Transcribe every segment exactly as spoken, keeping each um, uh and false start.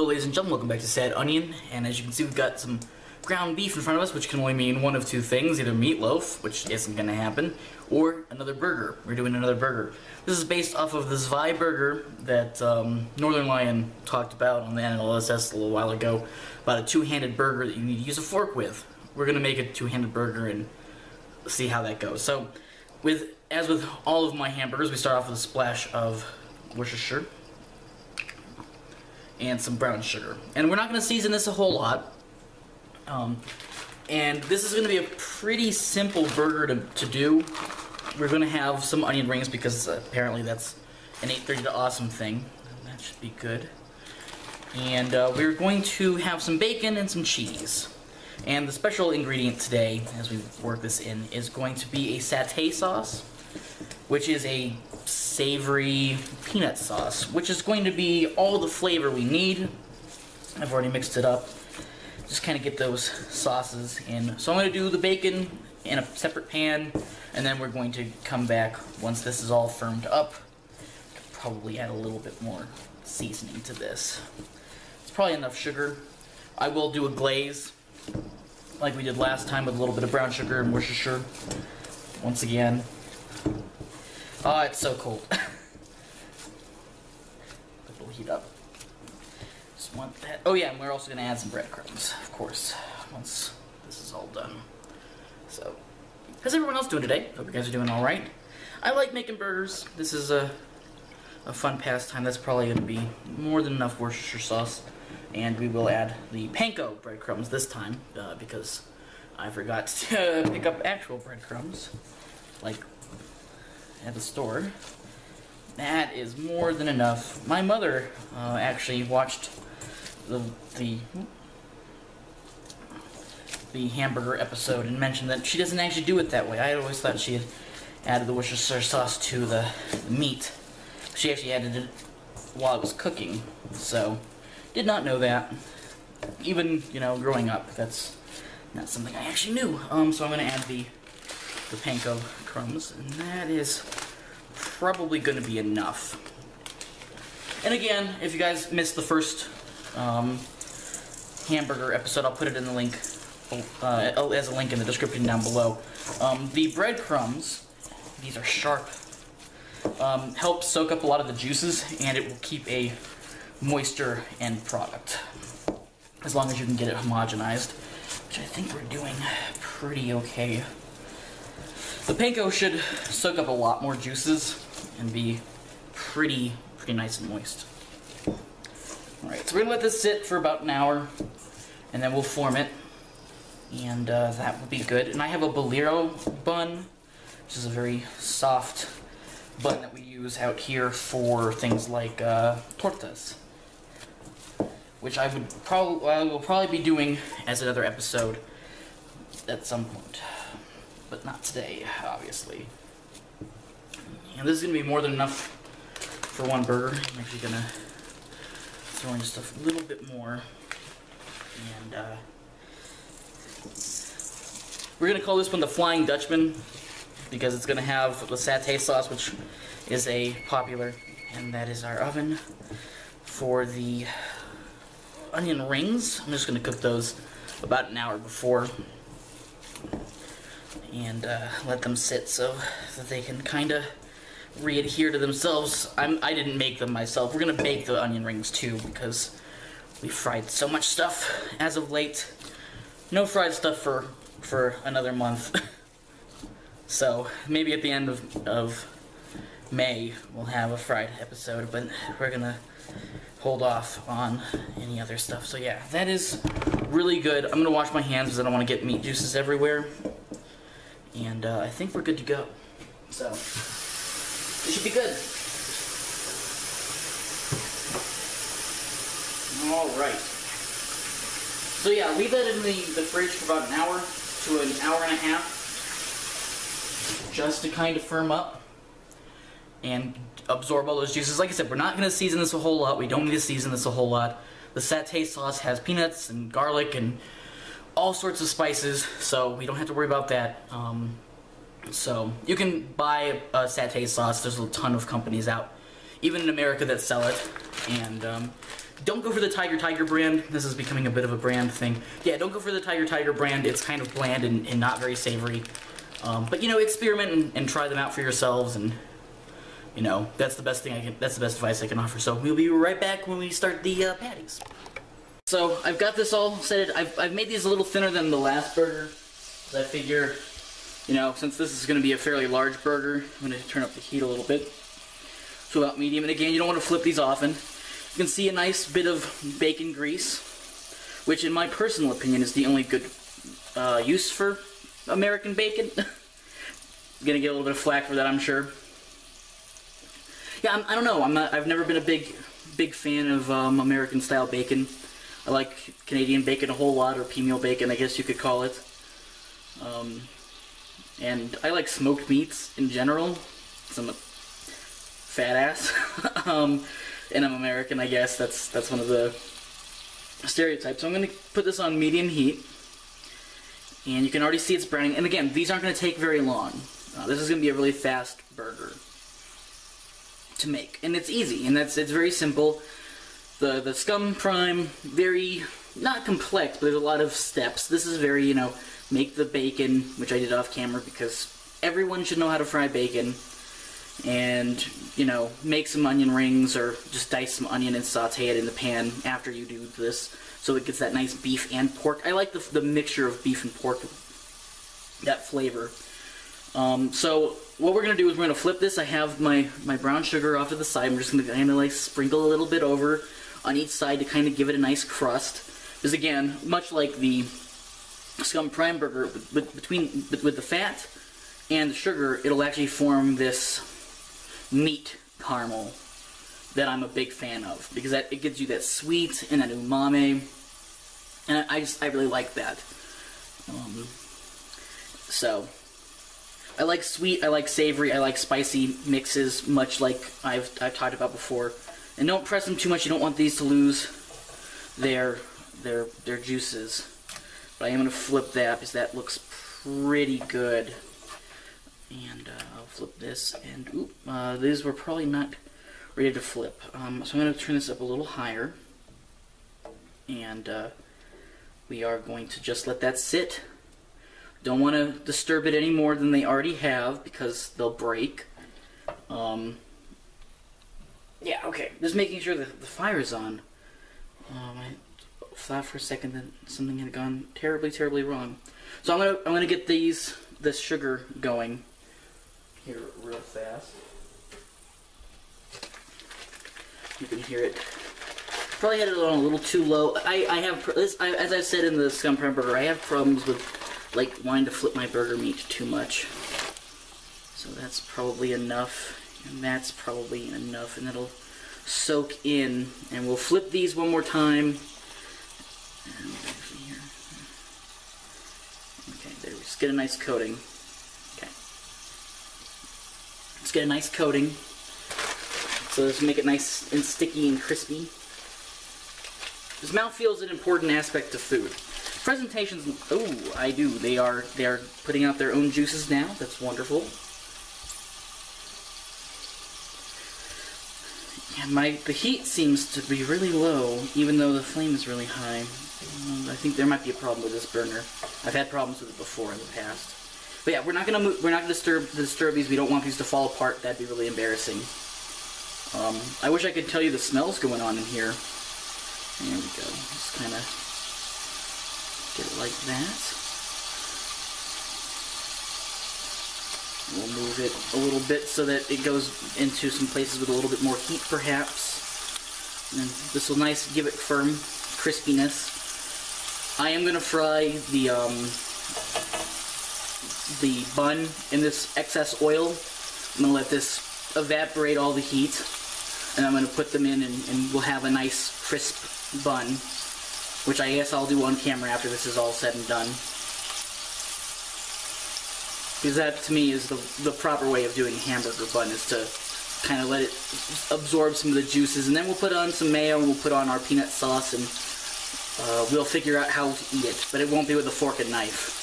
Hello ladies and gentlemen, welcome back to Sad Onion, and as you can see we've got some ground beef in front of us, which can only mean one of two things, either meatloaf, which isn't going to happen, or another burger. We're doing another burger. This is based off of the Zweiburger that um, Northern Lion talked about on the N L S S a little while ago, about a two-handed burger that you need to use a fork with. We're going to make a two-handed burger and see how that goes. So, with as with all of my hamburgers, we start off with a splash of Worcestershire and some brown sugar. And we're not going to season this a whole lot. Um, and this is going to be a pretty simple burger to, to do. We're going to have some onion rings because apparently that's an eight thirty to awesome thing. That should be good. And uh, we're going to have some bacon and some cheese. And the special ingredient today, as we work this in, is going to be a satay sauce, which is a savory peanut sauce, which is going to be all the flavor we need. I've already mixed it up. Just kind of get those sauces in. So I'm going to do the bacon in a separate pan, and then we're going to come back once this is all firmed up. Could probably add a little bit more seasoning to this. It's probably enough sugar. I will do a glaze like we did last time with a little bit of brown sugar and Worcestershire. Once again. Oh, it's so cold. It'll heat up. Just want that. Oh yeah, and we're also going to add some breadcrumbs, of course, once this is all done. So, how's everyone else doing today? Hope you guys are doing all right. I like making burgers. This is a, a fun pastime. That's probably going to be more than enough Worcestershire sauce. And we will add the panko breadcrumbs this time, uh, because I forgot to pick up actual breadcrumbs, like at the store. That is more than enough. My mother uh, actually watched the, the the hamburger episode and mentioned that she doesn't actually do it that way. I always thought she had added the Worcestershire sauce to the meat. She actually added it while it was cooking, so did not know that. Even, you know, growing up, that's not something I actually knew. Um, so I'm going to add the the panko crumbs, and that is probably going to be enough. And again, if you guys missed the first um, hamburger episode, I'll put it in the link uh, as a link in the description down below. Um, the breadcrumbs, these are sharp, um, help soak up a lot of the juices, and it will keep a moisture end product as long as you can get it homogenized, which I think we're doing pretty okay. The panko should soak up a lot more juices and be pretty, pretty nice and moist. Alright, so we're going to let this sit for about an hour, and then we'll form it, and uh, that will be good. And I have a bolillo bun, which is a very soft bun that we use out here for things like uh, tortas, which I would probably, I will probably be doing as another episode at some point. But not today, obviously. And this is going to be more than enough for one burger. I'm actually going to throw in just a little bit more. And uh, we're going to call this one the Flying Dutchman, because it's going to have the satay sauce, which is a popular. And that is our oven. For the onion rings, I'm just going to cook those about an hour before, and uh, let them sit so that they can kind of re-adhere to themselves. I'm, I didn't make them myself. We're going to bake the onion rings too, because we fried so much stuff as of late. No fried stuff for, for another month. So maybe at the end of, of May we'll have a fried episode, but we're going to hold off on any other stuff. So yeah, that is really good. I'm going to wash my hands because I don't want to get meat juices everywhere. And uh, I think we're good to go. So, it should be good. Alright. So yeah, leave that in the, the fridge for about an hour to an hour and a half, just to kind of firm up and absorb all those juices. Like I said, we're not going to season this a whole lot. We don't need to season this a whole lot. The satay sauce has peanuts and garlic and all sorts of spices, so we don't have to worry about that. Um, so you can buy a satay sauce. There's a ton of companies out, even in America, that sell it, and um, Don't go for the Tiger Tiger brand. This is becoming a bit of a brand thing. Yeah, don't go for the Tiger Tiger brand. It's kind of bland and, and not very savory. Um, but, you know, experiment and, and try them out for yourselves, and, you know, that's the best thing I can, that's the best advice I can offer. So we'll be right back when we start the uh, patties. So I've got this all set. I've, I've made these a little thinner than the last burger. I figure, you know, since this is going to be a fairly large burger, I'm going to turn up the heat a little bit to about medium. And again, you don't want to flip these often. You can see a nice bit of bacon grease, which in my personal opinion is the only good uh, use for American bacon. I'm gonna get a little bit of flack for that, I'm sure. Yeah, I'm, I don't know. I'm not, I've never been a big, big fan of um, American-style bacon. I like Canadian bacon a whole lot, or Pimento bacon, I guess you could call it. Um, and I like smoked meats in general. So I'm a fat ass. um, and I'm American, I guess. That's that's one of the stereotypes. So I'm gonna put this on medium heat. And you can already see it's browning. And again, these aren't going to take very long. Uh, this is going to be a really fast burger to make. And it's easy. And that's it's very simple. The the Scum Prime, very, not complex, but there's a lot of steps. This is very, you know, make the bacon, which I did off camera because everyone should know how to fry bacon. And, you know, make some onion rings or just dice some onion and saute it in the pan after you do this, so it gets that nice beef and pork. I like the, the mixture of beef and pork, that flavor. Um, so what we're going to do is we're going to flip this. I have my, my brown sugar off to the side. I'm just going to kind of like sprinkle a little bit over on each side to kind of give it a nice crust. Because again, much like the Scum Prime Burger, with, between, with the fat and the sugar, it'll actually form this meat caramel that I'm a big fan of, because that it gives you that sweet and that umami, and I just I really like that. Um, so I like sweet, I like savory, I like spicy mixes, much like I've I've talked about before. And don't press them too much. You don't want these to lose their their their juices. But I am gonna flip that because that looks pretty good. And uh, I'll flip this, and oop, uh, these were probably not ready to flip. Um, so I'm going to turn this up a little higher, and uh, we are going to just let that sit. Don't want to disturb it any more than they already have, because they'll break. Um, yeah, okay, just making sure that the fire is on. Um, I thought for a second that something had gone terribly, terribly wrong. So I'm going to I'm going to get these this sugar going here real fast. You can hear it. Probably had it on a little too low. I, I have, this, I, as I've said in the Scum Prime Burger, I have problems with like wanting to flip my burger meat too much. So that's probably enough, and that's probably enough, and it'll soak in. And we'll flip these one more time. And okay, there we go. Let's get a nice coating. Okay. Let's get a nice coating. So just make it nice and sticky and crispy. Because mouthfeel is an important aspect of food. Presentations, oh, I do. They are they are putting out their own juices now. That's wonderful. And my the heat seems to be really low, even though the flame is really high. I think there might be a problem with this burner. I've had problems with it before in the past. But yeah, we're not gonna move, we're not gonna disturb disturb these. We don't want these to fall apart. That'd be really embarrassing. Um, I wish I could tell you the smells going on in here. There we go. Just kind of get it like that. We'll move it a little bit so that it goes into some places with a little bit more heat, perhaps. And this will nice give it firm crispiness. I am going to fry the um, the bun in this excess oil. I'm going to let this evaporate all the heat. And I'm going to put them in, and, and we'll have a nice crisp bun, which I guess I'll do on camera after this is all said and done. Because that, to me, is the, the proper way of doing a hamburger bun, is to kind of let it absorb some of the juices. And then we'll put on some mayo, and we'll put on our peanut sauce, and uh, we'll figure out how to eat it. But it won't be with a fork and knife.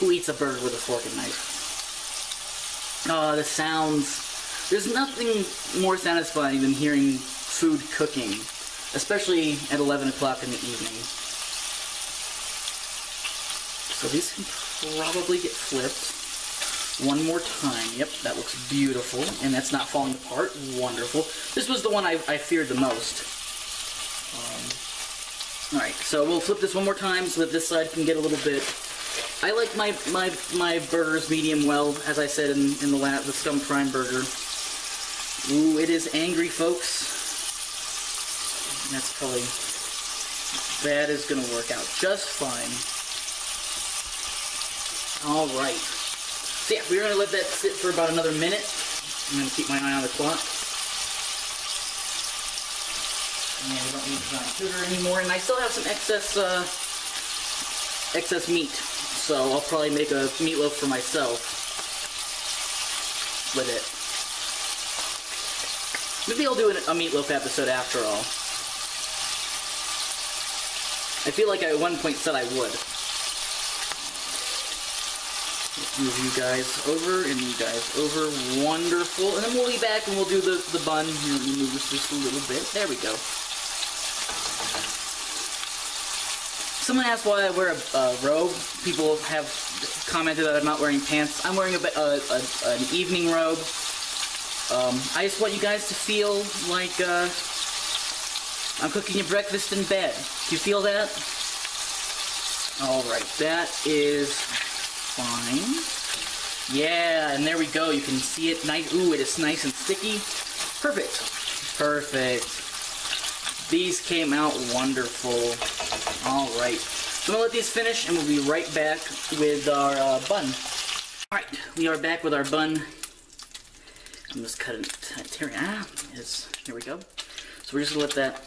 Who eats a burger with a fork and knife? Oh, the sounds. There's nothing more satisfying than hearing food cooking. especially at eleven o'clock in the evening. So these can probably get flipped one more time. Yep, that looks beautiful, and that's not falling apart. Wonderful. This was the one I, I feared the most. Um, all right, so we'll flip this one more time so that this side can get a little bit. I like my my my burgers medium well, as I said in in the lab, the Scum Prime Burger. Ooh, it is angry, folks. And that's probably that is gonna work out just fine. All right. So yeah, we're going to let that sit for about another minute. I'm going to keep my eye on the clock. And we don't need brown sugar anymore. And I still have some excess uh, excess meat, so I'll probably make a meatloaf for myself with it. Maybe I'll do an, a meatloaf episode after all. I feel like I at one point said I would. Move you guys over and you guys over. Wonderful. And then we'll be back and we'll do the, the bun. Here, let me move this just a little bit. There we go. Someone asked why I wear a, a robe. People have commented that I'm not wearing pants. I'm wearing a, a, a, an evening robe. Um, I just want you guys to feel like uh, I'm cooking your breakfast in bed. Do you feel that? All right. That is... fine. Yeah, and there we go. You can see it nice. Ooh, it is nice and sticky. Perfect. Perfect. These came out wonderful. All right. So I'm gonna let these finish, and we'll be right back with our uh, bun. All right, we are back with our bun. I'm just cutting it. Ah, it's here we go. So we're just gonna let that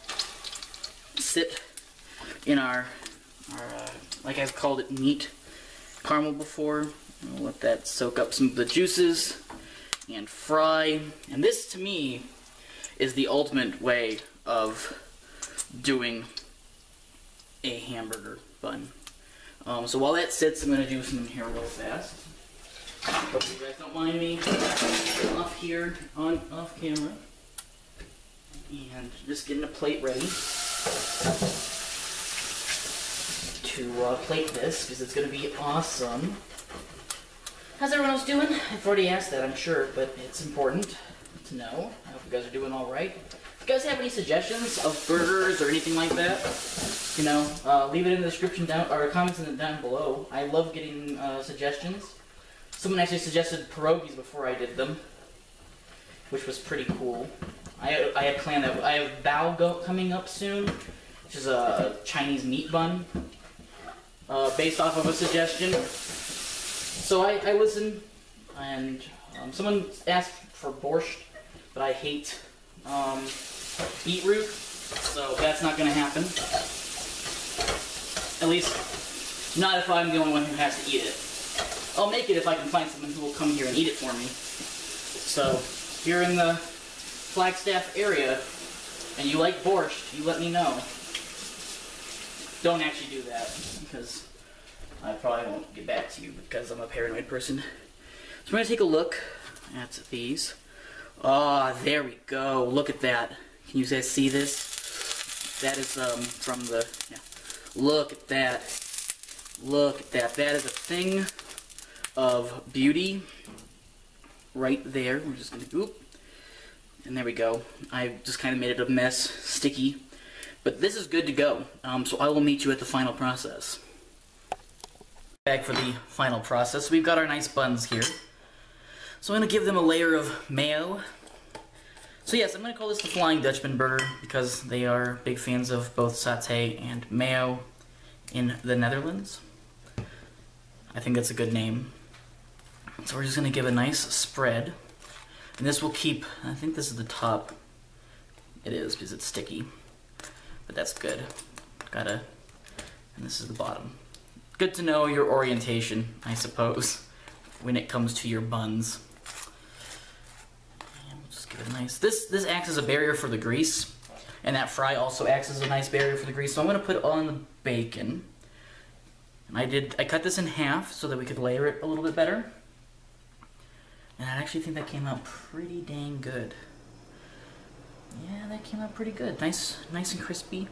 sit in our, our uh, like I've called it, meat caramel before. I'll let that soak up some of the juices and fry. And this, to me, is the ultimate way of doing a hamburger bun. Um, so while that sits, I'm going to do something here real fast. Hope you guys don't mind me off here on off camera, and just getting a plate ready to uh, plate this, because it's going to be awesome. How's everyone else doing? I've already asked that, I'm sure, but it's important to know. I hope you guys are doing all right. If you guys have any suggestions of burgers or anything like that, you know, uh, leave it in the description down, or comments in the down below. I love getting uh, suggestions. Someone actually suggested pierogies before I did them, which was pretty cool. I, I had planned that. I have bao gout coming up soon, which is a Chinese meat bun. Uh, based off of a suggestion. So I, I listened, and um, someone asked for borscht, but I hate um, beetroot, so that's not going to happen. At least, not if I'm the only one who has to eat it. I'll make it if I can find someone who will come here and eat it for me. So, if you're in the Flagstaff area, and you like borscht, you let me know. Don't actually do that, because I probably won't get back to you because I'm a paranoid person. So we're going to take a look at these. Ah, oh, there we go. Look at that. Can you guys see this? That is um from the... Yeah. Look at that. Look at that. That is a thing of beauty right there. We're just going to... Oop. And there we go. I just kind of made it a mess. Sticky. But this is good to go, um, so I will meet you at the final process. Back for the final process. We've got our nice buns here. So I'm going to give them a layer of mayo. So yes, I'm going to call this the Flying Dutchman burger because they are big fans of both satay and mayo in the Netherlands. I think that's a good name. So we're just going to give a nice spread. And this will keep, I think this is the top. It is, because it's sticky. But that's good. Gotta, and this is the bottom. Good to know your orientation, I suppose, when it comes to your buns. And we'll just give it a nice, this, this acts as a barrier for the grease, and that fry also acts as a nice barrier for the grease, so I'm gonna put on the bacon. And I did, I cut this in half so that we could layer it a little bit better. And I actually think that came out pretty dang good. yeah, that came out pretty good. Nice, nice and crispy,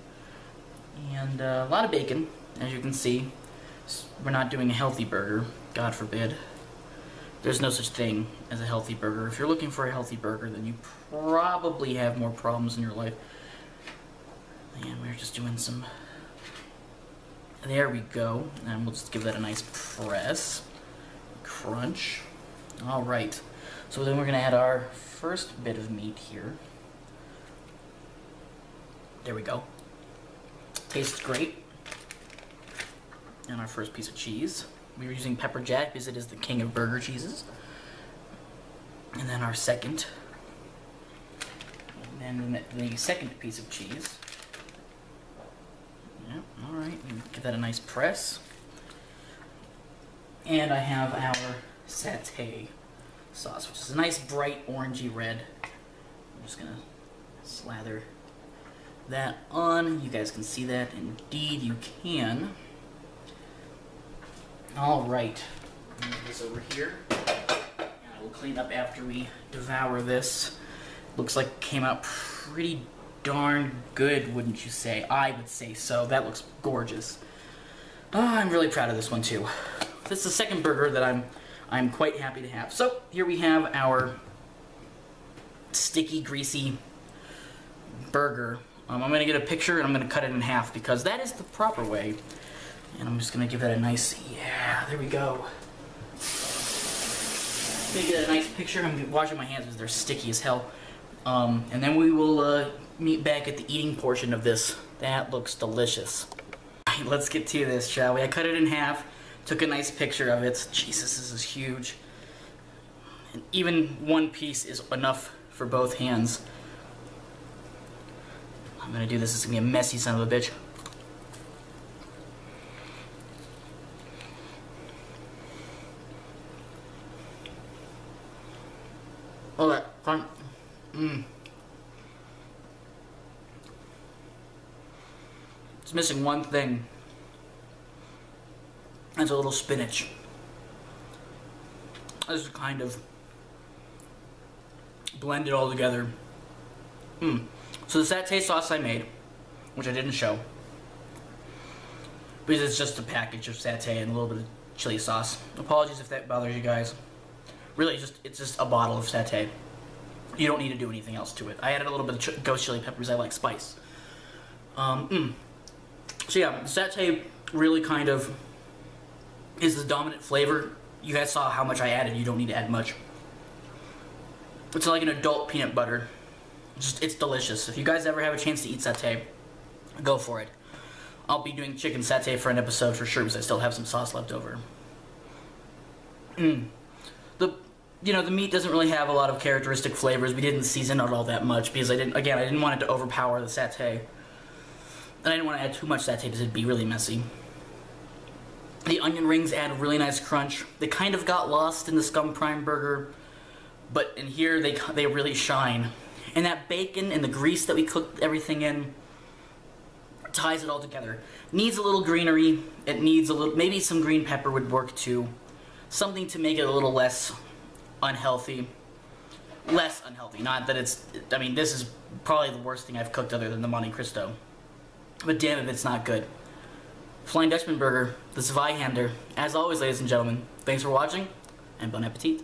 and uh, a lot of bacon, as you can see. We're not doing a healthy burger, God forbid. There's no such thing as a healthy burger. If you're looking for a healthy burger, then you probably have more problems in your life. And we're just doing some... There we go. And we'll just give that a nice press. Crunch. Alright. So then we're going to add our first bit of meat here. There we go. Tastes great. And our first piece of cheese. We're using pepper jack because it is the king of burger cheeses. And then our second. And then the second piece of cheese. Yep, alright. Give that a nice press. And I have our satay sauce, which is a nice bright orangey red. I'm just going to slather that on. You guys can see that. Indeed you can. Alright, move this over here, and I will clean up after we devour this. Looks like it came out pretty darn good, wouldn't you say? I would say so. That looks gorgeous. Oh, I'm really proud of this one too. This is the second burger that I'm, I'm quite happy to have. So, here we have our sticky, greasy burger. Um, I'm going to get a picture and I'm going to cut it in half because that is the proper way. And I'm just going to give that a nice, yeah, there we go. I'm going to get a nice picture. I'm washing my hands because they're sticky as hell. Um, and then we will uh, meet back at the eating portion of this. That looks delicious. All right, let's get to this, shall we? I cut it in half, took a nice picture of it. Jesus, this is huge. And even one piece is enough for both hands. I'm going to do this. It's going to be a messy son of a bitch. Oh, that crunch. Mmm. It's missing one thing. That's a little spinach. This is kind of blended all together. Mmm. So the satay sauce I made, which I didn't show, because it's just a package of satay and a little bit of chili sauce. Apologies if that bothers you guys. Really, just it's just a bottle of satay. You don't need to do anything else to it. I added a little bit of ch ghost chili peppers. I like spice. Um, mm. So yeah, satay really kind of is the dominant flavor. You guys saw how much I added. You don't need to add much. It's like an adult peanut butter. It's just it's delicious. If you guys ever have a chance to eat satay, go for it. I'll be doing chicken satay for an episode for sure because I still have some sauce left over. Mmm. The, you know, the meat doesn't really have a lot of characteristic flavors. We didn't season it all that much because I didn't, again, I didn't want it to overpower the satay. And I didn't want to add too much satay because it'd be really messy. The onion rings add a really nice crunch. They kind of got lost in the Scum Prime Burger, but in here they, they really shine. And that bacon and the grease that we cooked everything in ties it all together. Needs a little greenery. It needs a little, maybe some green pepper would work too. Something to make it a little less unhealthy. Less unhealthy. Not that it's... I mean, this is probably the worst thing I've cooked other than the Monte Cristo. But damn it, it's not good. Flying Dutchman Burger, the Zweiburger. As always, ladies and gentlemen, thanks for watching, and bon appetit.